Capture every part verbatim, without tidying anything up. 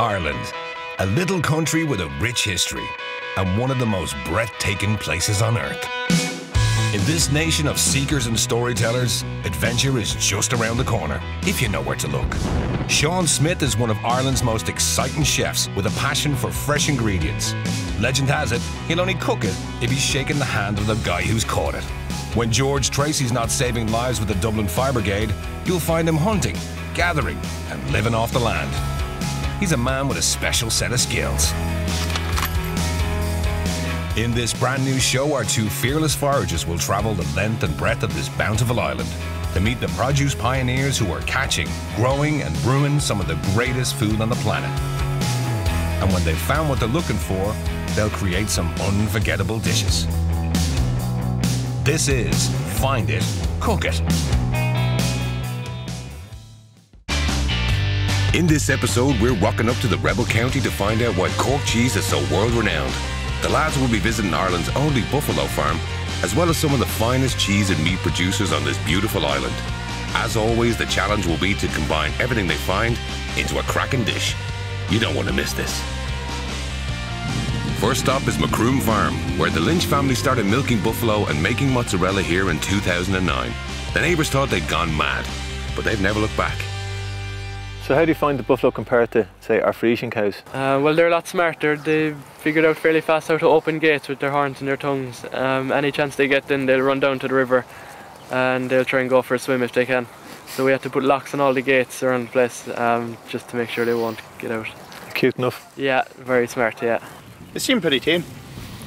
Ireland, a little country with a rich history and one of the most breathtaking places on earth. In this nation of seekers and storytellers, adventure is just around the corner, if you know where to look. Sean Smith is one of Ireland's most exciting chefs with a passion for fresh ingredients. Legend has it, he'll only cook it if he's shaking the hand of the guy who's caught it. When George Tracy's not saving lives with the Dublin Fire Brigade, you'll find him hunting, gathering, and living off the land. He's a man with a special set of skills. In this brand new show, our two fearless foragers will travel the length and breadth of this bountiful island to meet the produce pioneers who are catching, growing, and brewing some of the greatest food on the planet. And when they've found what they're looking for, they'll create some unforgettable dishes. This is Find It, Cook It. In this episode, we're rocking up to the Rebel County to find out why Cork cheese is so world-renowned. The lads will be visiting Ireland's only buffalo farm, as well as some of the finest cheese and meat producers on this beautiful island. As always, the challenge will be to combine everything they find into a cracking dish. You don't want to miss this. First stop is Macroom Farm, where the Lynch family started milking buffalo and making mozzarella here in two thousand nine. The neighbours thought they'd gone mad, but they've never looked back. So how do you find the buffalo compared to, say, our Frisian cows? Uh, well, they're a lot smarter. They figured out fairly fast how to open gates with their horns and their tongues. Um, any chance they get in, they'll run down to the river and they'll try and go for a swim if they can. So we had to put locks on all the gates around the place um, just to make sure they won't get out. Cute enough. Yeah, very smart, yeah. They seem pretty tame.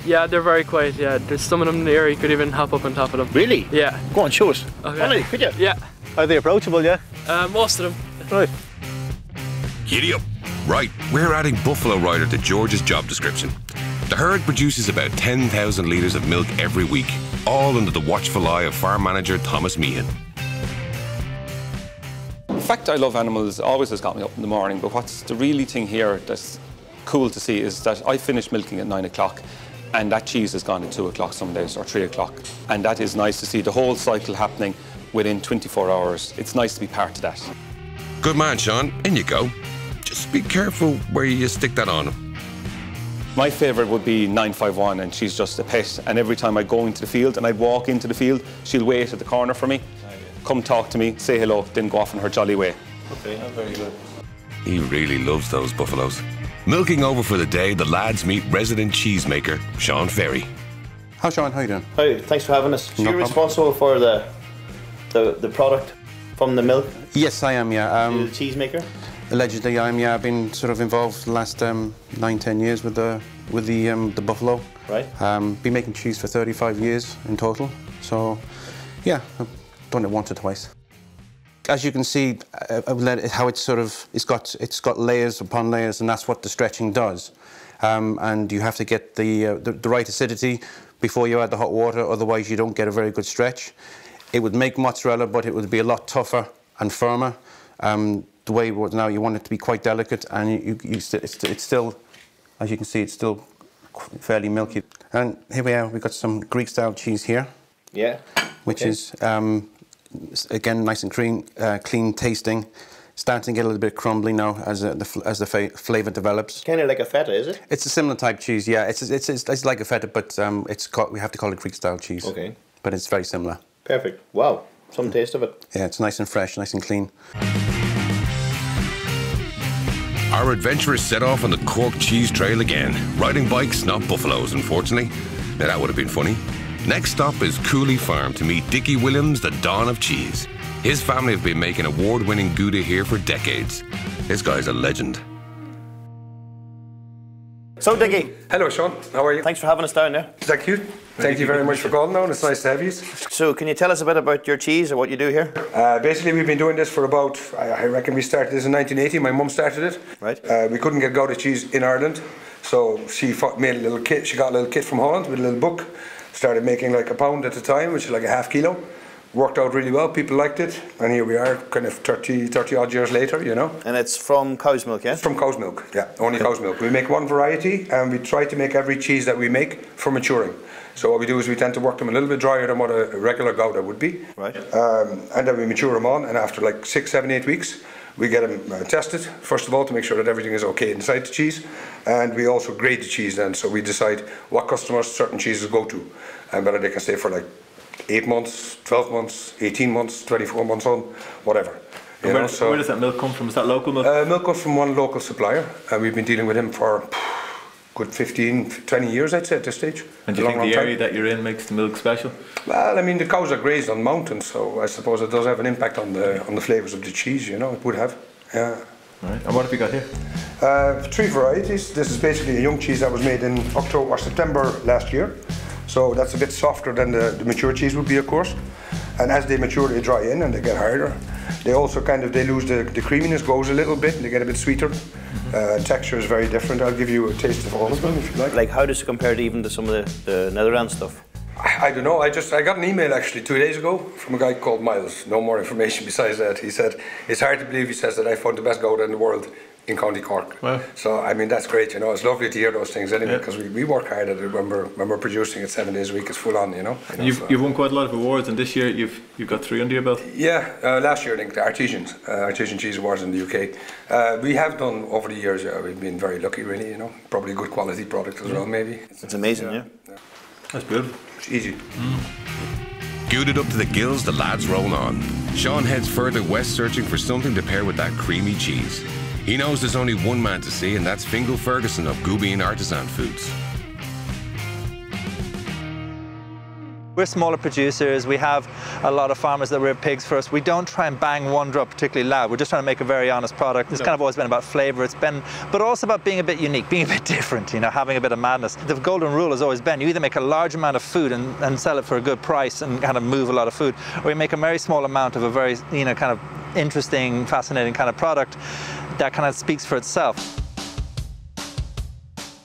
Yeah, they're very quiet, yeah. There's some of them in the air, you could even hop up on top of them. Really? Yeah. Go on, show us. Okay. Really, could you? Yeah. Are they approachable, yeah? Uh, most of them. Right. Giddy up. Right, we're adding buffalo rider to George's job description. The herd produces about ten thousand litres of milk every week, all under the watchful eye of farm manager Thomas Meehan. The fact I love animals always has got me up in the morning, but what's the really thing here that's cool to see is that I finish milking at nine o'clock and that cheese has gone at two o'clock some days or three o'clock. And that is nice to see the whole cycle happening within twenty-four hours. It's nice to be part of that. Good man, Sean, in you go. Just be careful where you stick that on him. My favourite would be nine five one, and she's just a pet. And every time I go into the field and I'd walk into the field, she'll wait at the corner for me, come talk to me, say hello, then go off in her jolly way. Okay, that's very good. He really loves those buffaloes. Milking over for the day, the lads meet resident cheesemaker, Sean Ferry. Hi Sean, how you doing? Hi, thanks for having us. So no you're problem. responsible for the, the the product from the milk? Yes, I am, yeah. Um, you're the cheesemaker? Allegedly, I am, yeah. I've been sort of involved the last um, nine, ten years with the with the um, the buffalo. Right. Um, been making cheese for thirty-five years in total. So, yeah, I've done it once or twice. As you can see, I've let it, how it's sort of it's got it's got layers upon layers, and that's what the stretching does. Um, and you have to get the, uh, the the right acidity before you add the hot water, otherwise you don't get a very good stretch. It would make mozzarella, but it would be a lot tougher and firmer. Um, the way it was now, you want it to be quite delicate, and you, you, you st it's, it's still, as you can see, it's still fairly milky. And here we are. We've got some Greek-style cheese here. Yeah. Which okay. is. Um, Again, nice and clean, uh, clean tasting. Starting to get a little bit crumbly now as uh, the as the flavour develops. Kind of like a feta, is it? It's a similar type cheese, yeah. It's it's it's, it's like a feta, but um, it's called, we have to call it Greek style cheese. Okay. But it's very similar. Perfect. Wow, some taste of it. Yeah, it's nice and fresh, nice and clean. Our adventurers set off on the Cork cheese trail again, riding bikes, not buffaloes, unfortunately. Now that would have been funny. Next stop is Coolea Farm to meet Dicky Willems, the Don of Cheese. His family have been making award-winning Gouda here for decades. This guy's a legend. So, Dicky. Hello, Sean. How are you? Thanks for having us down there. Thank you. Thank you very much for calling down. It's nice to have you. So, can you tell us a bit about your cheese or what you do here? Uh, basically, we've been doing this for about, I reckon we started this in nineteen eighty. My mum started it. Right. Uh, we couldn't get Gouda cheese in Ireland, so she made a little kit. She got a little kit from Holland with a little book. Started making like a pound at a time, which is like a half kilo. Worked out really well, people liked it, and here we are, kind of thirty, thirty odd years later, you know. And it's from cow's milk, yeah? It's from cow's milk, yeah, only okay. cow's milk. We make one variety, and we try to make every cheese that we make for maturing. So what we do is we tend to work them a little bit drier than what a regular Gouda would be. Right. Um, and then we mature them on, and after like six, seven, eight weeks, We get them uh, tested, first of all, to make sure that everything is okay inside the cheese. And we also grade the cheese then, so we decide what customers certain cheeses go to, and whether they can stay for like eight months, twelve months, eighteen months, twenty-four months on, whatever. Where, know, so where does that milk come from? Is that local milk? Uh, milk comes from one local supplier, and we've been dealing with him for good fifteen, twenty years, I'd say, at this stage. And do you think the area that you're in makes the milk special? Well, I mean, the cows are grazed on mountains, so I suppose it does have an impact on the on the flavours of the cheese, you know, it would have, yeah. Right. And what have you got here? Uh, three varieties. This is basically a young cheese that was made in October or September last year. So that's a bit softer than the, the mature cheese would be, of course. And as they mature, they dry in and they get harder. They also kind of, they lose the, the creaminess, goes a little bit, and they get a bit sweeter. Mm-hmm. uh, texture is very different. I'll give you a taste of all of them if you like. Like, how does it compare to even to some of the, the Netherland stuff? I, I don't know. I just, I got an email actually two days ago from a guy called Miles. No more information besides that. He said, it's hard to believe, he says, that I found the best Gouda in the world in County Cork. Wow. So, I mean, that's great, you know. It's lovely to hear those things anyway, because yeah. we, we work hard at it when we're, when we're producing it seven days a week. It's full on, you know. You know, you've, so. You've won quite a lot of awards, and this year you've you've got three under your belt. Yeah, uh, last year I think the Artisans, uh, Artisan Cheese Awards in the U K. Uh, we have done, over the years, uh, we've been very lucky really, you know. Probably good quality product as yeah. well, maybe. It's, it's amazing, yeah. yeah. That's beautiful. It's easy. Mm. Gooded up to the gills, the lads roll on. Sean heads further west searching for something to pair with that creamy cheese. He knows there's only one man to see, and that's Fingal Ferguson of Gubbeen Artisan Foods. We're smaller producers, we have a lot of farmers that rear pigs for us. We don't try and bang one drop particularly loud, we're just trying to make a very honest product. It's no. kind of always been about flavour, it's been, but also about being a bit unique, being a bit different, you know, having a bit of madness. The golden rule has always been, you either make a large amount of food and, and sell it for a good price and kind of move a lot of food, or you make a very small amount of a very, you know, kind of interesting, fascinating kind of product that kind of speaks for itself.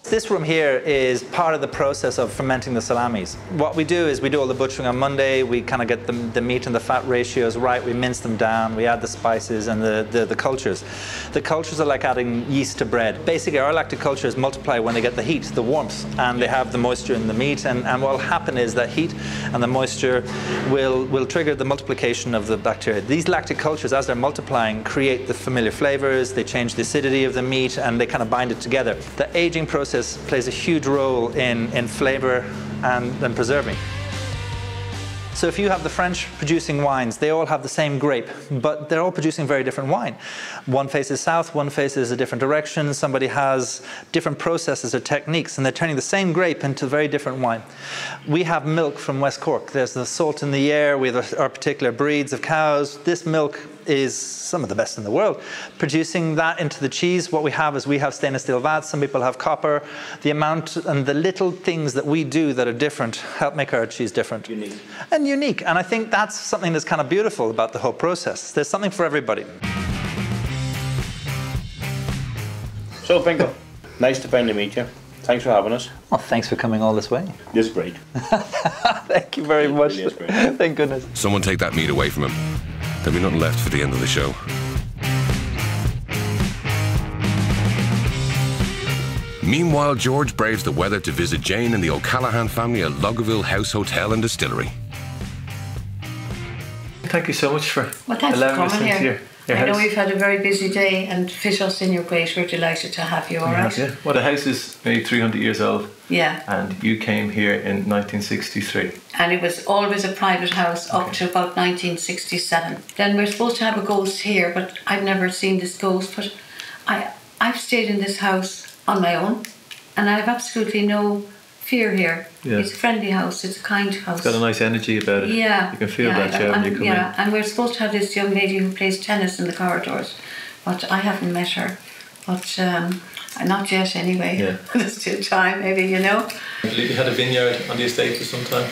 This room here is part of the process of fermenting the salamis. What we do is we do all the butchering on Monday, we kind of get the, the meat and the fat ratios right, we mince them down, we add the spices and the, the, the cultures. The cultures are like adding yeast to bread. Basically our lactic cultures multiply when they get the heat, the warmth, and they have the moisture in the meat, and, and what will happen is that heat and the moisture will, will trigger the multiplication of the bacteria. These lactic cultures, as they're multiplying, create the familiar flavors, they change the acidity of the meat, and they kind of bind it together. The aging process plays a huge role in, in flavour and, and preserving. So if you have the French producing wines, they all have the same grape, but they're all producing very different wine. One faces south, one faces a different direction, somebody has different processes or techniques, and they're turning the same grape into very different wine. We have milk from West Cork. There's the salt in the air, we have our particular breeds of cows. This milk is some of the best in the world. Producing that into the cheese, what we have is we have stainless steel vats, some people have copper. The amount and the little things that we do that are different help make our cheese different. Unique. And unique, and I think that's something that's kind of beautiful about the whole process. There's something for everybody. So, Fingal, nice to finally meet you. Thanks for having us. Well, thanks for coming all this way. This is great. Thank you very much. Really is great. Thank goodness. Someone take that meat away from him. There'll be nothing left for the end of the show. Meanwhile, George braves the weather to visit Jane and the O'Callaghan family at Longueville House Hotel and Distillery. Thank you so much for well, allowing us into your, your I house. know we've had a very busy day, and fit us in your place. We're delighted to have you, all right? Yeah. Well, the house is maybe three hundred years old. Yeah. And you came here in nineteen sixty-three. And it was always a private house up okay. to about nineteen sixty-seven. Then we're supposed to have a ghost here, but I've never seen this ghost. But I, I've stayed in this house on my own, and I have absolutely no fear here. Yeah. It's a friendly house, it's a kind house. It's got a nice energy about it. Yeah. You can feel yeah, that, yeah, when you come yeah. in. And we're supposed to have this young lady who plays tennis in the corridors, but I haven't met her. But um, not yet, anyway. Yeah. There's still time, maybe, you know. You had a vineyard on the estate for some time?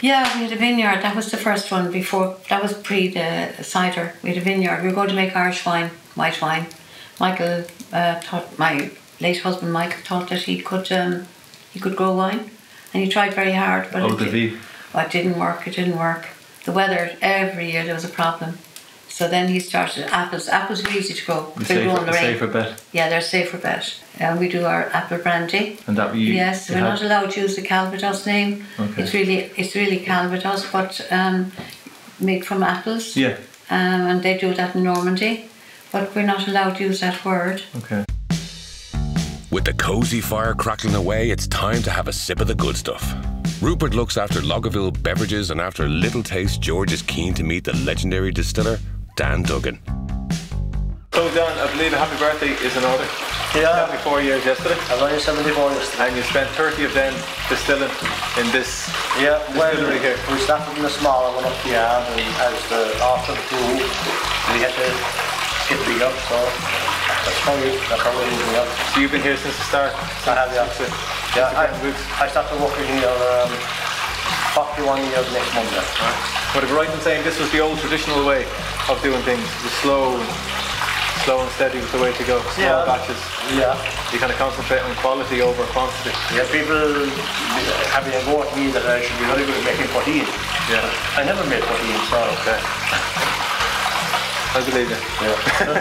Yeah, we had a vineyard. That was the first one before. That was pre the cider. We had a vineyard. We were going to make Irish wine, white wine. Michael uh, thought, my late husband Michael thought that he could um, he could grow wine, and he tried very hard, but oh, it, did, well, it didn't work. It didn't work. The weather every year there was a problem. So then he started apples. Apples are easy to grow. They're safer, grow in the rain. Safer bet. Yeah, they're safer bet. And uh, we do our apple brandy. And that we yes, we're have... not allowed to use the Calvados name. Okay. It's really it's really Calvados, but um, made from apples. Yeah. Um, and they do that in Normandy. but we're not allowed to use that word. Okay. With the cozy fire crackling away, it's time to have a sip of the good stuff. Rupert looks after Longueville beverages, and after a little taste, George is keen to meet the legendary distiller, Dan Duggan. So Dan, I believe a happy birthday is in order. Yeah. Seventy-four years yesterday. I was only seventy-four yesterday. And you spent thirty of them distilling in this. Yeah, well, here. We started in the smaller one up the yard, and as the after the pool, we had to get big up. So that's probably that probably me up. So you've been here since the start. I have, yeah. Since, yeah, since I, I started working here um, forty-one years next month. Right. But if we're right in saying this was the old traditional way of doing things, the slow. Slow and steady was the way to go. Small yeah. batches. Yeah. You kind of concentrate on quality over quantity. Yeah, people have been going to me that I should be very good at making poutine. Yeah. I never made poutine,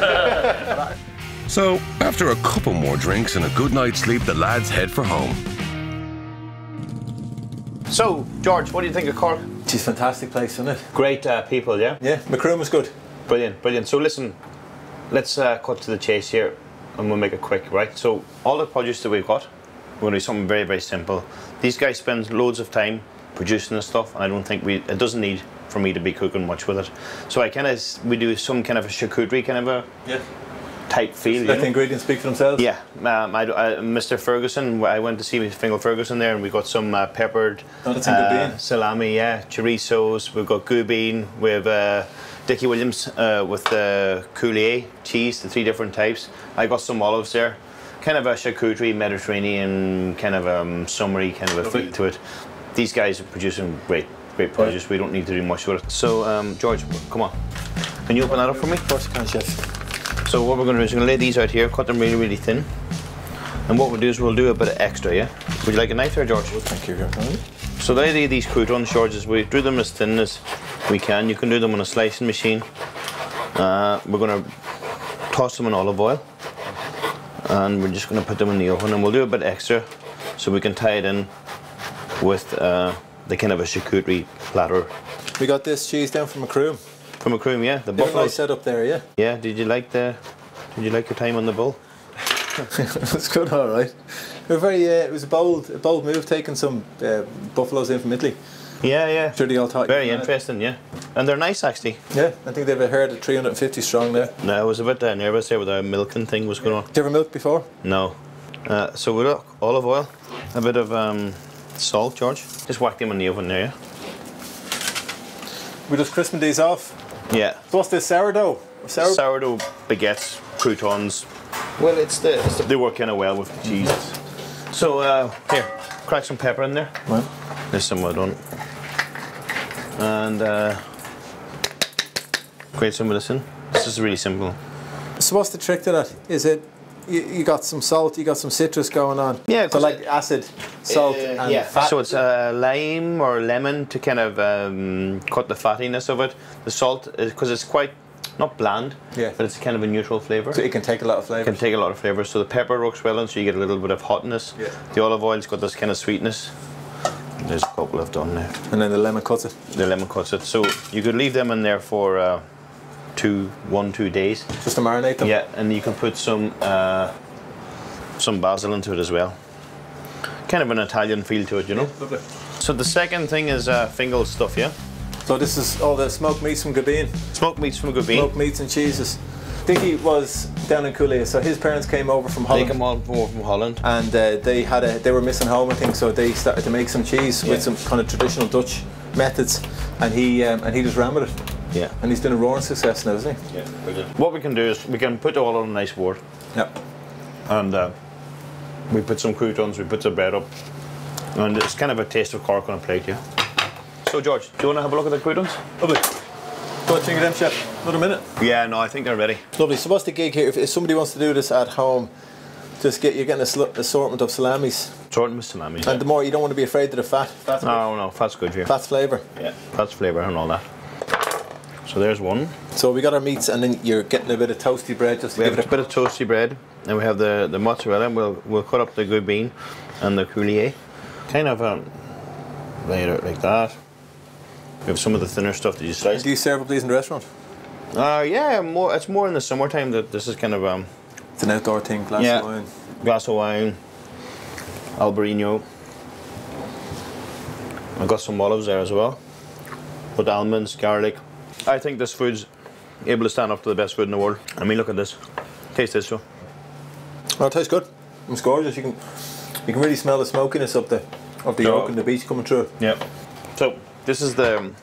so. Okay. I believe it. Yeah. So, after a couple more drinks and a good night's sleep, the lads head for home. So, George, what do you think of Cork? It's a fantastic place, isn't it? Great uh, people, yeah? Yeah, Macroom was good. Brilliant, brilliant. So, listen. Let's uh, cut to the chase here, and we'll make it quick, right? So all the produce that we've got, we're gonna do something very, very simple. These guys spend loads of time producing this stuff, and I don't think we, it doesn't need for me to be cooking much with it. So I kind of, we do some kind of a charcuterie kind of a yeah. type feel. Let the ingredients speak for themselves? Yeah, um, I, I, Mister Ferguson, I went to see Fingal Ferguson there, and we got some uh, peppered oh, that's uh, salami, yeah, chorizos, we've got Gubbeen, we have uh, Dicky Willems uh, with the Coolea cheese, the three different types. I got some olives there. Kind of a charcuterie, Mediterranean, kind of um, summery kind of a feel to it. These guys are producing great, great produce. Yeah. We don't need to do much with it. So, um, George, come on. Can you open that up for me? Of course I can, chef. So what we're going to do is we're going to lay these out here, cut them really, really thin. And what we'll do is we'll do a bit of extra, yeah? Would you like a knife there, George? Well, thank you, George. So the idea of these croutons, George, is we do them as thin as we can. You can do them on a slicing machine. Uh, we're going to toss them in olive oil, and we're just going to put them in the oven, and we'll do a bit extra so we can tie it in with uh, the kind of a charcuterie platter. We got this cheese down from Macroom. From Macroom, yeah. The buffalo set up there, yeah. Yeah. Did you like the? Did you like your time on the bull? It's good, all right. We're very. Uh, it was a bold, a bold move taking some uh, buffaloes in from Italy. Yeah, yeah. Sure, they all talk. Very interesting, it. Yeah. And they're nice, actually. Yeah, I think they've a herd of three hundred and fifty strong now. No, I was a bit uh, nervous there with the milking thing was going on. Did you ever milk before? No. Uh, so we look olive oil, a bit of um, salt, George. Just whack them in the oven there. Yeah? We just crispen these off. Yeah. So what's this sourdough? Sour sourdough baguettes, croutons. Well, it's the, it's the... They work kind of well with the cheese. Mm-hmm. So, uh, here, crack some pepper in there. Right. There's some wood on it. And, uh... grate some of this in. This is really simple. So what's the trick to that? Is it... You, you got some salt, you got some citrus going on. Yeah, so like it, acid, salt, uh, and yeah. fat. So it's uh, lime or lemon to kind of um, cut the fattiness of it. The salt, because it's quite... Not bland, yeah. but it's kind of a neutral flavour. So it can take a lot of flavour. It can take a lot of flavour. So the pepper works well in, so you get a little bit of hotness. Yeah. The olive oil's got this kind of sweetness. There's a couple I've done there. And then the lemon cuts it. The lemon cuts it. So you could leave them in there for uh, two, one, two days. Just to marinate them? Yeah, and you can put some, uh, some basil into it as well. Kind of an Italian feel to it, you know? Yeah, lovely. So the second thing is uh, Fingal stuff, yeah? So this is all the smoked meats from Gubbeen. Smoked meats from Gubbeen. Smoked meats and cheeses. Dicky was down in Coolea, so his parents came over from Holland. They came all over from Holland. And uh, they had a, they were missing home, I think, so they started to make some cheese yeah. with some kind of traditional Dutch methods, and he um, and he just ran with it. Yeah. And he's doing a roaring success now, isn't he? Yeah, brilliant. What we can do is we can put it all on a nice board. Yep. And uh, we put some croutons, we put the bread up, and it's kind of a taste of Cork on a plate, yeah. So, George, do you want to have a look at the croutons? Lovely. Go and finger them, chef. Another minute. Yeah, no, I think they're ready. Lovely. So what's the gig here? If, if somebody wants to do this at home, just get, you're getting an assortment of salamis. Assortment of salamis. And yeah. the more, you don't want to be afraid of the fat. That's no, good. no, fat's good here. Fat's flavour. Yeah, fat's flavour and all that. So there's one. So we got our meats, and then you're getting a bit of toasty bread. Just to we give have it a bit of toasty bread, and we have the, the mozzarella, and we'll, we'll cut up the Gubbeen and the Coolea. Kind of um, lay it out like that. We have some of the thinner stuff that you slice. Do you serve up these in the restaurant? Uh, yeah, more. It's more in the summertime that this is kind of um. It's an outdoor thing. Glass yeah, of wine. Glass of wine. Albariño. I got some olives there as well, with almonds, garlic. I think this food's able to stand up to the best food in the world. I mean, look at this. Taste this, so. Oh, it tastes good. It's gorgeous. You can, you can really smell the smokiness of the, of the yolk and the beets coming through. Yeah. So this is the um,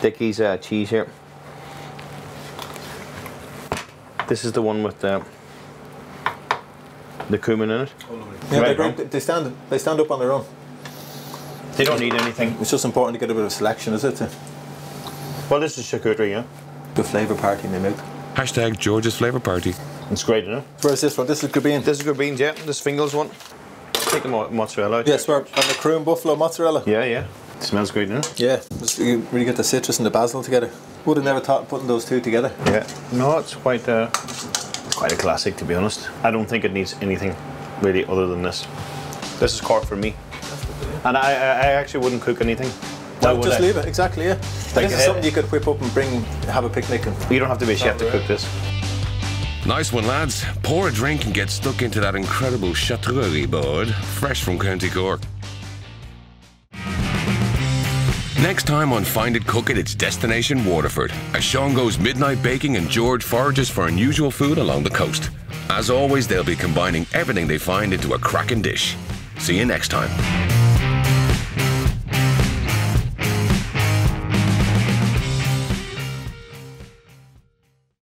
Dicky's uh, cheese here. This is the one with the the cumin in it. Yeah, right they, break, they stand. They stand up on their own. They don't need anything. It's just important to get a bit of selection, is it? Well, this is charcuterie, yeah. The flavour party in the milk. Hashtag George's flavour party. It's great, isn't it? Where's this one? This is Gubbeen. This is Gubbeen, yeah. This Fingal's one. Take the mo mozzarella out. Yes, we're on the Macroom buffalo mozzarella. Yeah, yeah. It smells great, doesn't it? Yeah. Just, you really get the citrus and the basil together. Would have never thought of putting those two together. Yeah. No, it's quite a, quite a classic, to be honest. I don't think it needs anything really other than this. This is Cork for me. And I, I actually wouldn't cook anything. No, well, just I? leave it, exactly, yeah. Like, this is something you could whip up and bring, have a picnic. And you don't have to be a chef to cook this. Nice one, lads. Pour a drink and get stuck into that incredible charcuterie board, fresh from County Cork. Next time on Find It, Cook It, it's Destination Waterford, as Sean goes midnight baking and George forages for unusual food along the coast. As always, they'll be combining everything they find into a cracking dish. See you next time.